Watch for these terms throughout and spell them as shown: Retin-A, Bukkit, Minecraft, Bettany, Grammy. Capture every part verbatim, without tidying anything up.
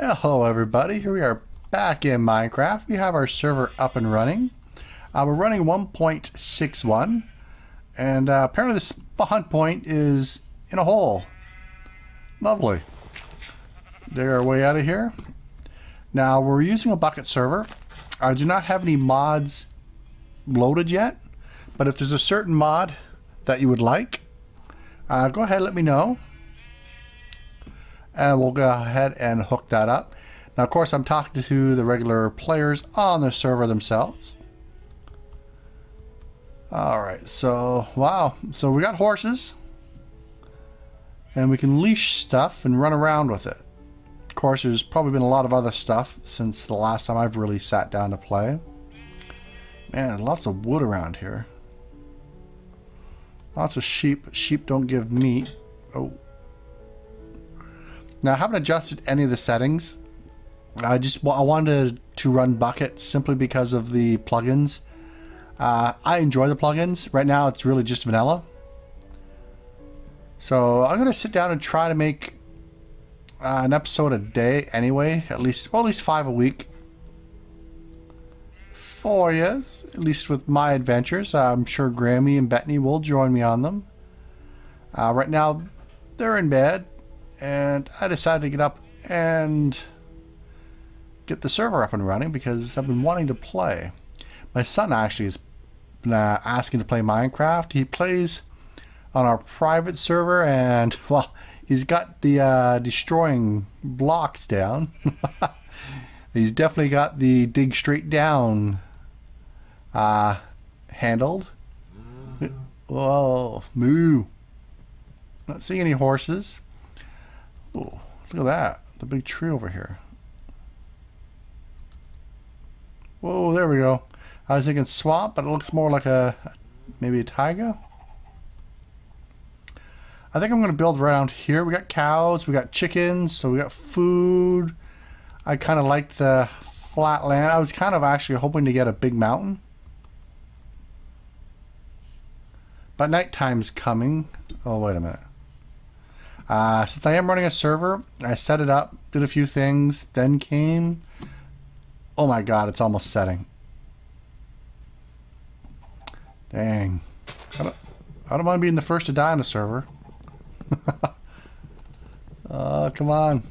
Hello everybody, here we are back in Minecraft. We have our server up and running. Uh, we're running one point six one, and uh, apparently the spawn point is in a hole. Lovely. Dig our way out of here. Now we're using a Bukkit server. I do not have any mods loaded yet, but if there's a certain mod that you would like, uh, go ahead and let me know. And we'll go ahead and hook that up. Now, of course, I'm talking to the regular players on the server themselves. All right, so, wow. So we got horses. And we can leash stuff and run around with it. Of course, there's probably been a lot of other stuff since the last time I've really sat down to play. Man, lots of wood around here. Lots of sheep. Sheep don't give meat. Oh. Now, I haven't adjusted any of the settings. I just I wanted to run Bukkit simply because of the plugins. Uh, I enjoy the plugins. Right now, it's really just vanilla. So I'm gonna sit down and try to make uh, an episode a day, anyway. At least, well, at least five a week. Four years, at least with my adventures. I'm sure Grammy and Bettany will join me on them. Uh, right now, they're in bed. And I decided to get up and get the server up and running because I've been wanting to play. My son actually is uh, asking to play Minecraft. He plays on our private server, and well, he's got the uh, destroying blocks down. He's definitely got the dig straight down uh, handled. Whoa, moo. Not seeing any horses. Oh, look at that, the big tree over here. Whoa, there we go. I was thinking swamp, but it looks more like a, maybe a taiga. I think I'm going to build around here. We got cows, we got chickens, so we got food. I kind of like the flat land. I was kind of actually hoping to get a big mountain. But nighttime's coming. Oh, wait a minute. Uh, since I am running a server, I set it up, did a few things, then came... Oh my god, it's almost setting. Dang. I don't, I don't mind being the first to die on a server. Oh, come on.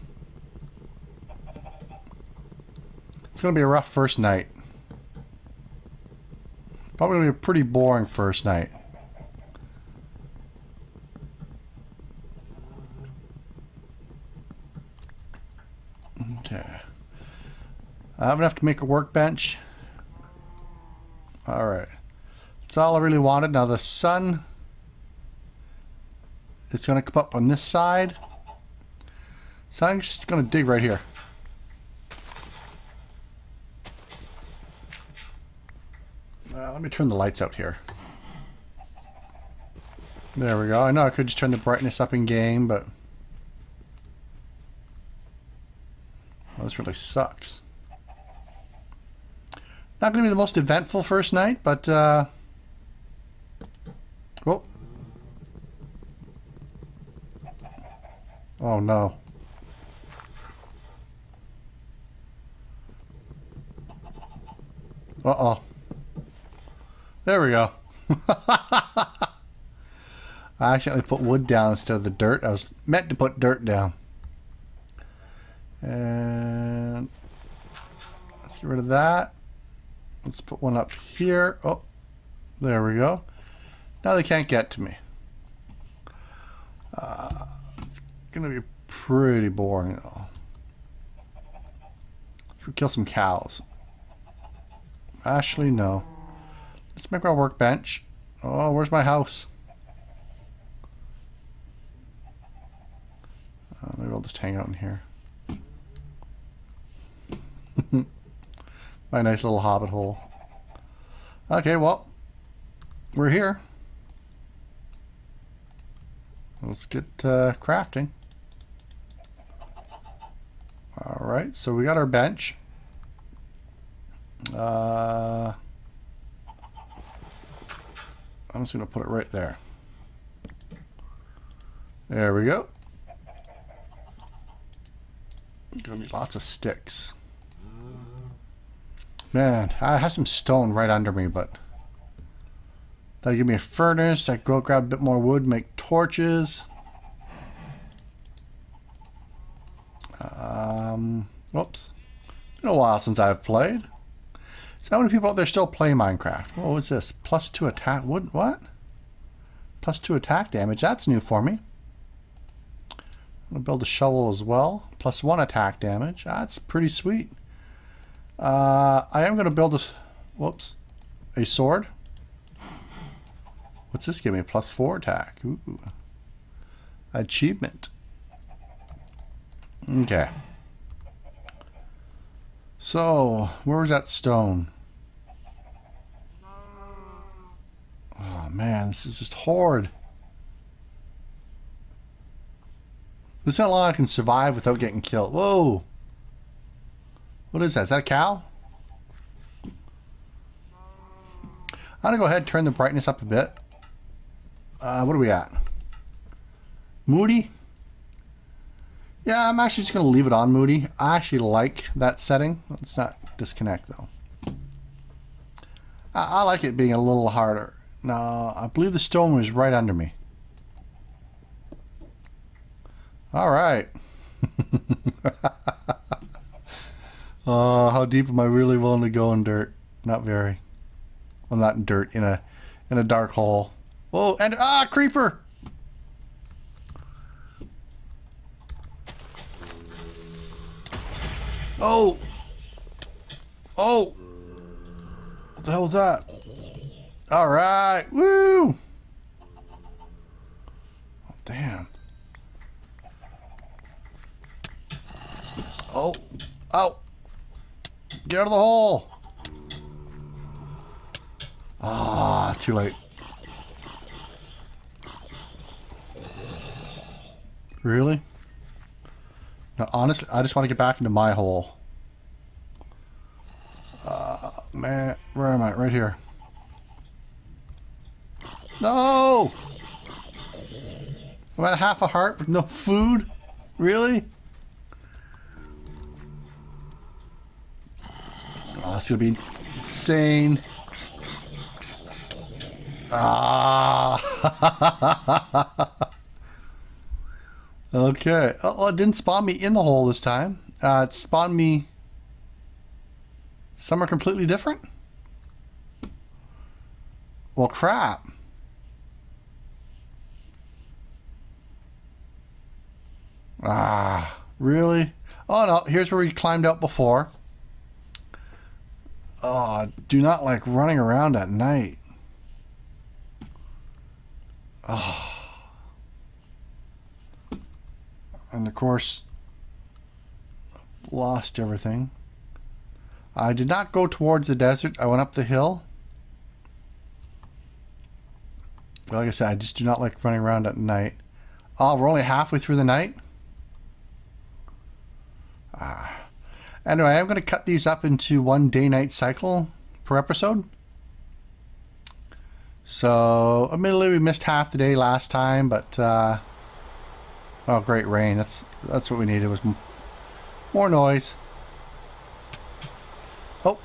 It's going to be a rough first night. Probably going to be a pretty boring first night. Okay. I'm gonna have to make a workbench. Alright. That's all I really wanted. Now the sun is gonna come up on this side. So I'm just gonna dig right here. Uh, let me turn the lights out here. There we go. I know I could just turn the brightness up in game, but well, this really sucks. Not going to be the most eventful first night, but uh, oh, oh no! Uh oh! There we go. I accidentally put wood down instead of the dirt. I was meant to put dirt down. And let's get rid of that. Let's put one up here. Oh, there we go. Now they can't get to me. Uh, it's going to be pretty boring, though. Should we kill some cows? Actually, no. Let's make our workbench. Oh, where's my house? Uh, maybe I'll just hang out in here. My nice little hobbit hole. Okay, well, we're here. Let's get uh, crafting. All right, so we got our bench. Uh, I'm just going to put it right there. There we go. Gonna be lots of sticks. Man, I have some stone right under me, but that'll give me a furnace. I can go grab a bit more wood, make torches. Um, whoops. Been a while since I've played. So how many people out there still play Minecraft? What was this? Plus two attack wood? What? Plus two attack damage. That's new for me. I'm gonna build a shovel as well. Plus one attack damage. That's pretty sweet. Uh, I am gonna build a whoops a sword. What's this give me? Plus four attack. Ooh. Achievement. Okay. So where was that stone? Oh man, this is just horrid. There's not a lot I can survive without getting killed. Whoa! What is that? Is that a cow? I'm gonna go ahead and turn the brightness up a bit. Uh, what are we at? Moody? Yeah, I'm actually just gonna leave it on Moody. I actually like that setting. Let's not disconnect though. I, I like it being a little harder. No, I believe the stone was right under me. All right. Oh, uh, how deep am I really willing to go in dirt? Not very. Well, not in dirt, in a in a dark hole. Whoa, and ah, creeper! Oh! Oh! What the hell was that? All right, woo! Oh, damn. Oh, ow. Get out of the hole. Ah, too late. Really? No, honestly, I just want to get back into my hole. Uh, man, where am I? Right here. No! I'm at half a heart with no food? Really? It's gonna be insane. Ah. Okay. Oh, it didn't spawn me in the hole this time. Uh, it spawned me somewhere completely different. Well, crap. Ah, really? Oh no! Here's where we climbed out before. Oh, I do not like running around at night. Oh. And of course, lost everything. I did not go towards the desert. I went up the hill. But like I said, I just do not like running around at night. Oh, we're only halfway through the night? Ah. Anyway, I'm going to cut these up into one day-night cycle per episode. So, admittedly, we missed half the day last time, but uh, oh, great rain! That's that's what we needed, was more noise. Oh,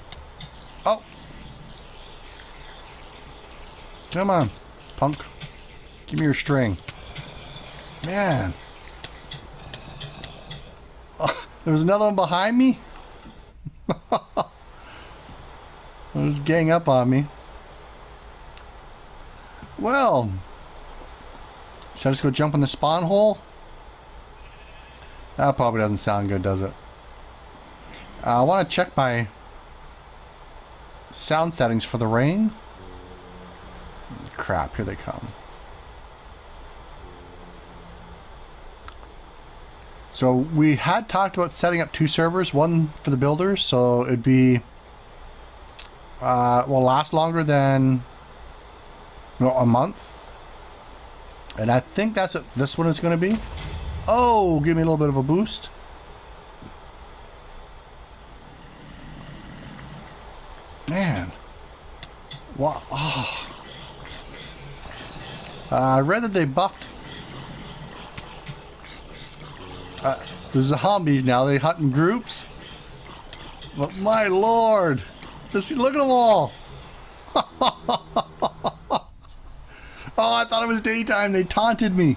oh! Come on, punk! Give me your string, man. Oh, there was another one behind me. It was gang up on me. Well, should I just go jump in the spawn hole? That probably doesn't sound good, does it? Uh, I want to check my sound settings for the rain. Crap, here they come. So we had talked about setting up two servers, one for the builders, so it'd be uh, well last longer than you know, a month, and I think that's what this one is going to be. Oh, give me a little bit of a boost. Man, wow! Oh. Uh, I read that they buffed. Uh, the zombies now. They hunt in groups. But my lord, just look at them all. Oh, I thought it was daytime. They taunted me.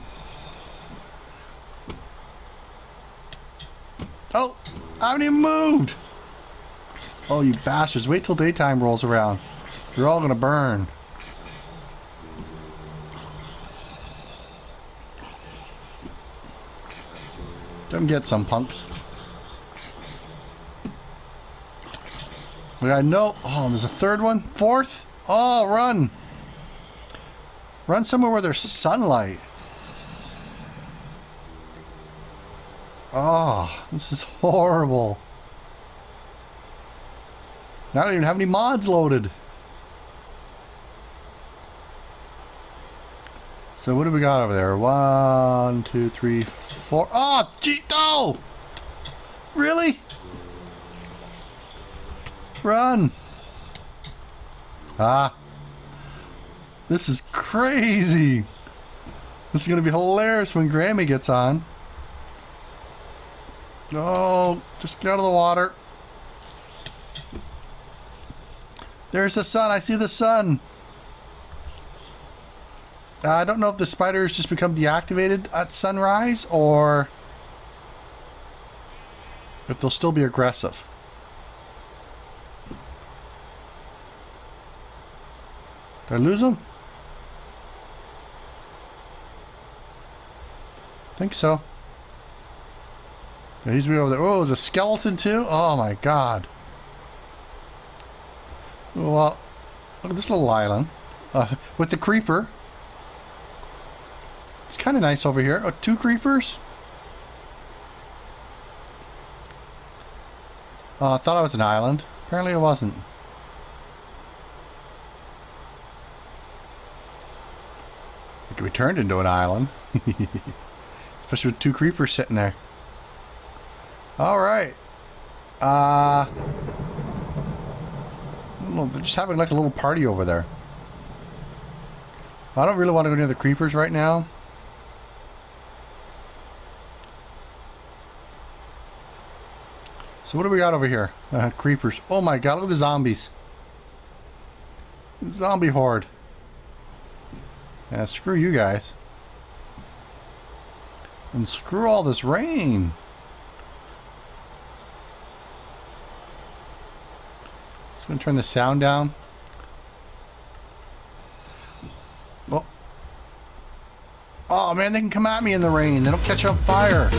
Oh, I haven't even moved. Oh, you bastards. Wait till daytime rolls around. You're all gonna burn. Come get some, punks. We got no... Oh, there's a third one? Fourth? Oh, run! Run somewhere where there's sunlight. Oh, this is horrible. I don't even have any mods loaded. So what do we got over there? One, two, three, four. Oh, gee, no! Really? Run! Ah. This is crazy. This is going to be hilarious when Grammy gets on. Oh, just get out of the water. There's the sun. I see the sun. Uh, I don't know if the spiders just become deactivated at sunrise or if they'll still be aggressive. Did I lose them? I think so. Yeah, he's way over there. Oh, there's a skeleton too? Oh my god. Well, look at this little island uh, with the creeper. It's kind of nice over here. Oh, two creepers. Oh, I thought it was an island. Apparently it wasn't. It could be turned into an island. Especially with two creepers sitting there. All right. Uh... Well, they're just having like a little party over there. I don't really want to go near the creepers right now. So what do we got over here? Uh, creepers. Oh my god, look at the zombies. Zombie horde. Yeah, screw you guys. And screw all this rain. I'm going to turn the sound down. Oh. Oh man, they can come at me in the rain. They don't catch on fire.